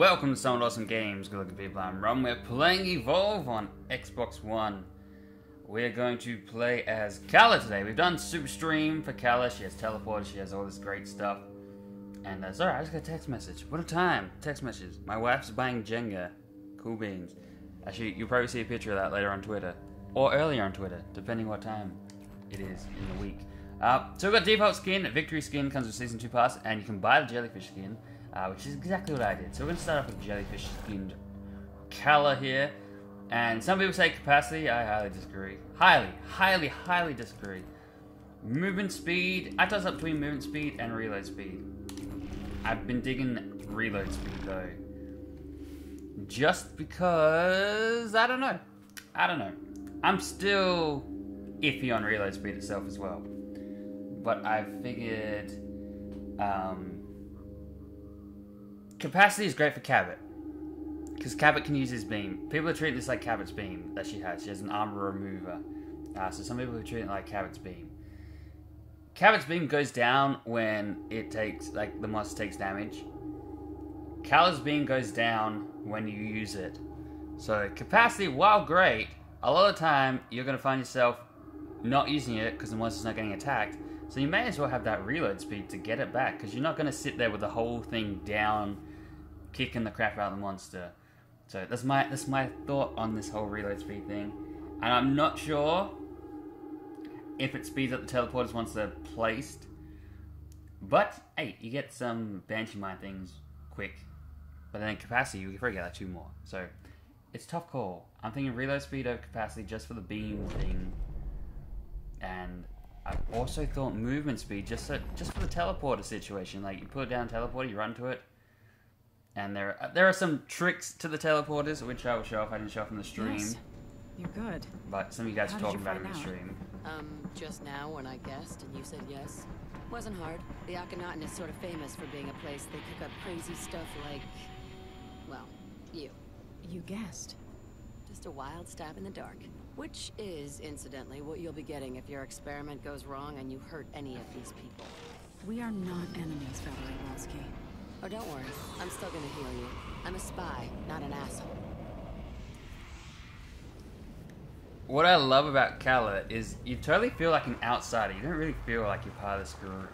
Welcome to Somewhat Awesome Games, good looking people, I'm Ron. We're playing Evolve on Xbox One. We're going to play as Kala today. We've done Super Stream for Kala, she has teleported, she has all this great stuff. And sorry, I just got a text message. What a time, text messages. My wife's buying Jenga. Cool beans. Actually, you'll probably see a picture of that later on Twitter. Or earlier on Twitter, depending what time it is in the week. So we've got default skin, victory skin, comes with Season 2 Pass, and you can buy the jellyfish skin. Which is exactly what I did. So we're going to start off with jellyfish skinned Kala here. And some people say capacity, I highly disagree. Highly disagree. Movement speed, I toss up between movement speed and reload speed. I've been digging reload speed though. Just because, I don't know. I'm still iffy on reload speed itself as well. But I figured, capacity is great for Cabot, because Cabot can use his beam. People are treating this like Cabot's beam that she has. She has an armor remover, so some people are treating it like Cabot's beam. Cabot's beam goes down when it takes, like, the monster takes damage. Kala's beam goes down when you use it. So capacity, while great, a lot of the time you're going to find yourself not using it because the monster's not getting attacked. So you may as well have that reload speed to get it back, because you're not going to sit there with the whole thing down, kicking the crap out of the monster. So that's my thought on this whole reload speed thing. And I'm not sure if it speeds up the teleporters once they're placed. But hey, you get some Banshee Mine things quick. But then capacity, you can probably get like 2 more. So it's a tough call. I'm thinking reload speed over capacity just for the beam thing. And I've also thought movement speed just for the teleporter situation. Like, you put it down teleporter, you run to it. And there are some tricks to the teleporters, which I will show off. I didn't show off in the stream. Yes, you're good. But some of you guys were talking about it in the stream. Just now when I guessed and you said yes. Wasn't hard. The Akhenaten is sort of famous for being a place they cook up crazy stuff like, well, you. You guessed. Just a wild stab in the dark. Which is, incidentally, what you'll be getting if your experiment goes wrong and you hurt any of these people. We are not enemies, Valerie Walski. Oh, don't worry. I'm still gonna heal you. I'm a spy, not an asshole. What I love about Kala is you totally feel like an outsider. You don't really feel like you're part of this group.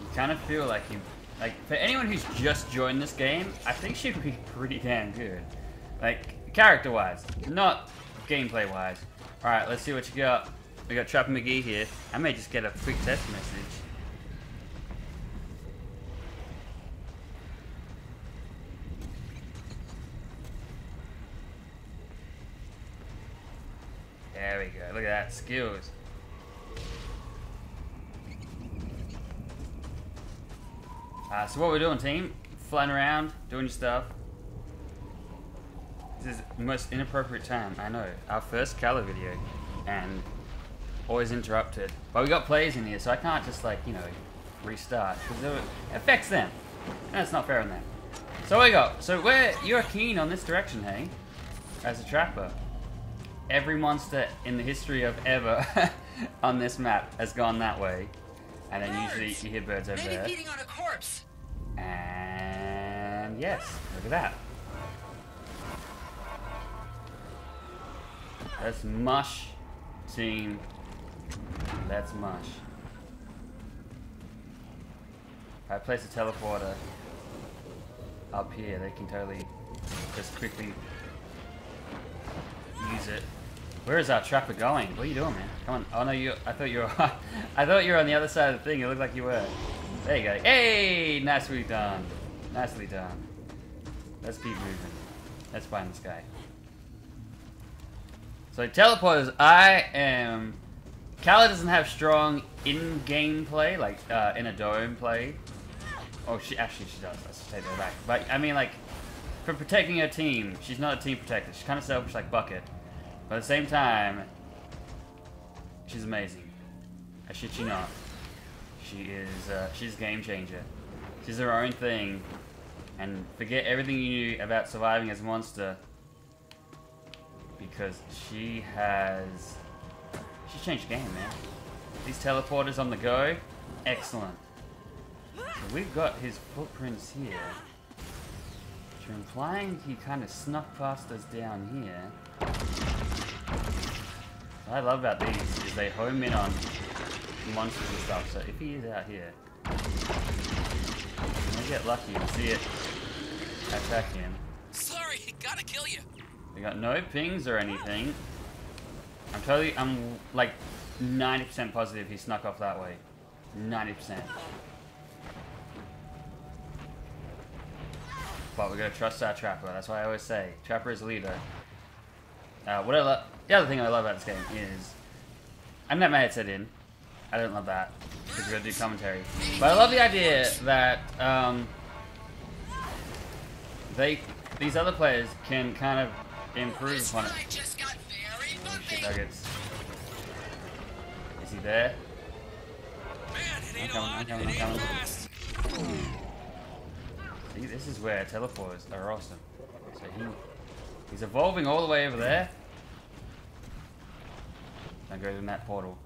You kind of feel like you... Like, for anyone who's just joined this game, I think she'd be pretty damn good. Like, character-wise. Not... gameplay wise. Alright, let's see what you got. We got Trapper McGee here. I may just get a quick text message. There we go. Look at that. Skills. So what we're doing, team? Flying around, doing your stuff. This is the most inappropriate time, I know. Our first Kala video, and always interrupted. But we got players in here, so I can't just, like, you know, restart, because it affects them. And that's not fair on them. So what we got? So you're keen on this direction, hey? As a trapper. Every monster in the history of ever on this map has gone that way. And then birds. Usually you hear birds over there. Maybe feeding on a corpse. And yes, look at that. Let's mush, team. Let's mush. If I place a teleporter up here, they can totally just quickly use it. Where is our trapper going? What are you doing, man? Come on. Oh no, you. I thought you were on the other side of the thing. It looked like you were. There you go. Hey, nicely done. Nicely done. Let's keep moving. Let's find this guy. So teleporters, Kala doesn't have strong in-game play, like, in a dome play. Oh, she does, let's take that back. But, I mean, like, for protecting her team, she's not a team protector. She's kind of selfish like Bucket. But at the same time, she's amazing. I shit you not. She is, she's a game changer. She's her own thing. And forget everything you knew about surviving as a monster. Because she's changed the game, man. These teleporters on the go, excellent. So we've got his footprints here. I'm implying he kind of snuck past us down here. What I love about these is they home in on monsters and stuff, so if he is out here, I get lucky and see it attack him. Sorry, gotta kill you. They got no pings or anything. I'm like 90% positive he snuck off that way. 90%. But we're gonna trust our Trapper. That's why I always say Trapper is a leader. The other thing I love about this game is I'm not mad it's in. I don't love that because we're gonna do commentary. But I love the idea that these other players can kind of improve upon it. Oh, shit, nuggets. Is he there? I'm coming. See, this is where teleports are awesome. So he's evolving all the way over there. Now go in that portal.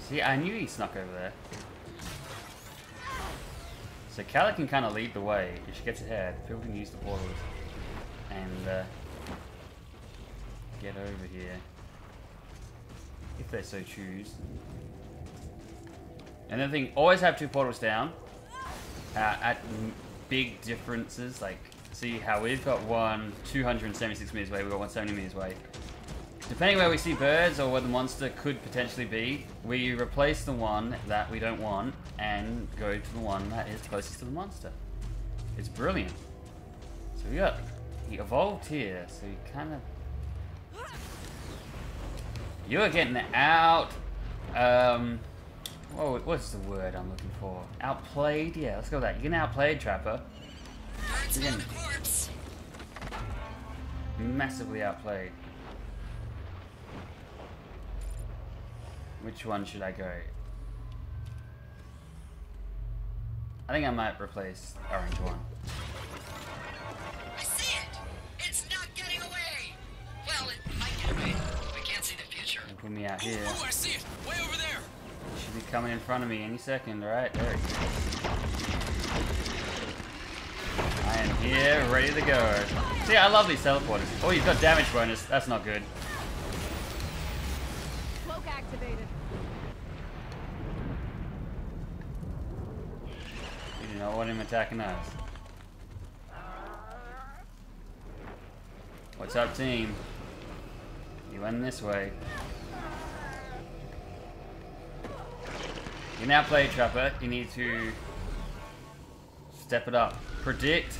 See, I knew he snuck over there. So Kala can kind of lead the way. If she gets ahead, people can use the portals and get over here if they so choose. And the thing, always have two portals down at big differences. Like, see how we've got one 276 meters away, we've got one 70 meters away. Depending where we see birds or where the monster could potentially be, we replace the one that we don't want and go to the one that is closest to the monster. It's brilliant. So he evolved here, so he kind of... You are getting out... what's the word I'm looking for? Outplayed? Yeah, let's go with that. You're getting outplayed, Trapper. You're getting massively outplayed. Which one should I go? I think I might replace orange one. I see it! It's not getting away! Well, it might get away. We can't see the future. Don't pull me out here. Oh, I see it! Way over there! It should be coming in front of me any second, alright? There it goes. I am here, ready to go. See, I love these teleporters. Oh, you've got damage bonus. That's not good. I don't want him attacking us. What's up, team? You went this way. You now play Trapper. You need to step it up. Predict.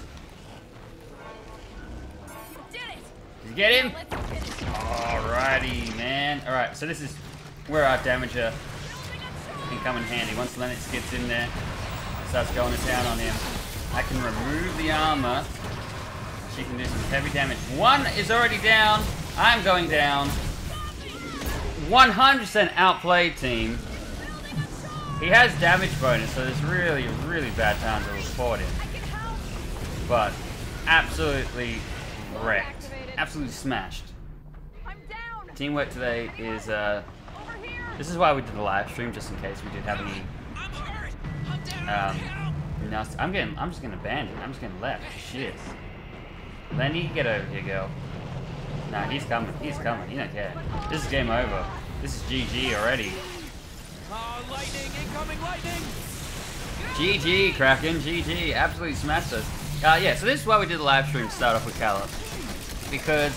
Did you get him? Alrighty, man. Alright, so this is where our damager can come in handy. Once Lennox gets in there, starts going to town on him. I can remove the armor. She can do some heavy damage. One is already down. I'm going down. 100% outplayed team. He has damage bonus, so there's really, really bad time to report him. But absolutely wrecked. Absolutely smashed. Teamwork today is, this is why we did the live stream, just in case we did have any I'm just gonna abandon. I'm just gonna left. Shit. Lenny, get over here, girl. Nah, he's coming. He's coming. He don't care. This is game over. This is GG already. Lightning, incoming lightning. GG, Kraken. GG. Absolutely smashed us. Yeah, so this is why we did the live stream to start off with Kala. Because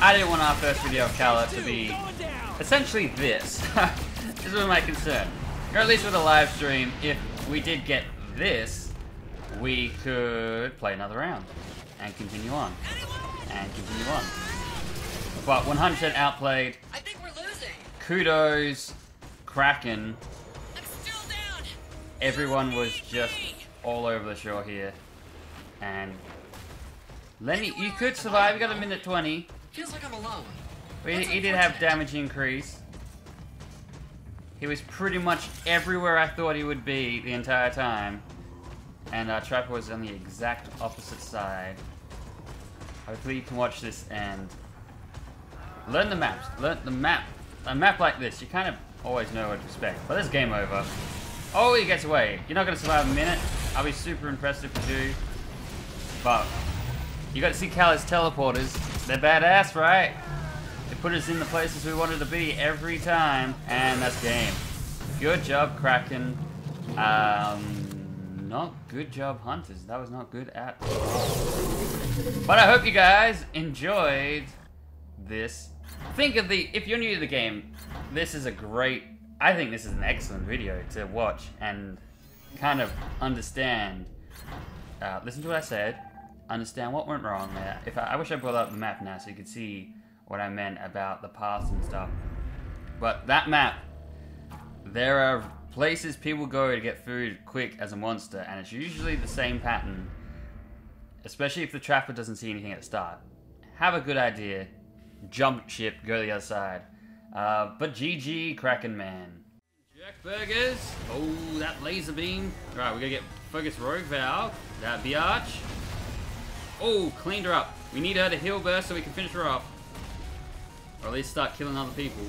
I didn't want our first video of Kala to be essentially this. This was my concern. Or at least with a live stream, if we did get this, we could play another round and continue on. But 100% outplayed. I think we're losing. Kudos, Kraken. I'm still down. Everyone was just all over the shore here. And Lenny, you could survive. You got a minute 20. Feels like I'm alone. But he did have damage increase. He was pretty much everywhere I thought he would be the entire time. And our Trapper was on the exact opposite side. Hopefully you can watch this and learn the maps. Learn the map. A map like this, you kind of always know what to expect. But this is game over. Oh, he gets away. You're not going to survive a minute. I'll be super impressed if you do. But you got to see Kala's teleporters. They're badass, right? They put us in the places we wanted to be every time. And that's game. Good job, Kraken. Not good job, Hunters. That was not good at all. But I hope you guys enjoyed this. Think of the... If you're new to the game, this is a great... I think this is an excellent video to watch and kind of understand. Listen to what I said. Understand what went wrong there. If I wish I brought up the map now so you could see what I meant about the paths and stuff. But that map, there are places people go to get food quick as a monster, and it's usually the same pattern, especially if the trapper doesn't see anything at the start. Have a good idea, jump ship, go to the other side. But GG, Kraken Man. Jack Burgers. Oh, that laser beam. Alright, we're gonna get Focus Rogue Valve. That biatch. Oh, cleaned her up. We need her to heal burst so we can finish her off. Or at least start killing other people.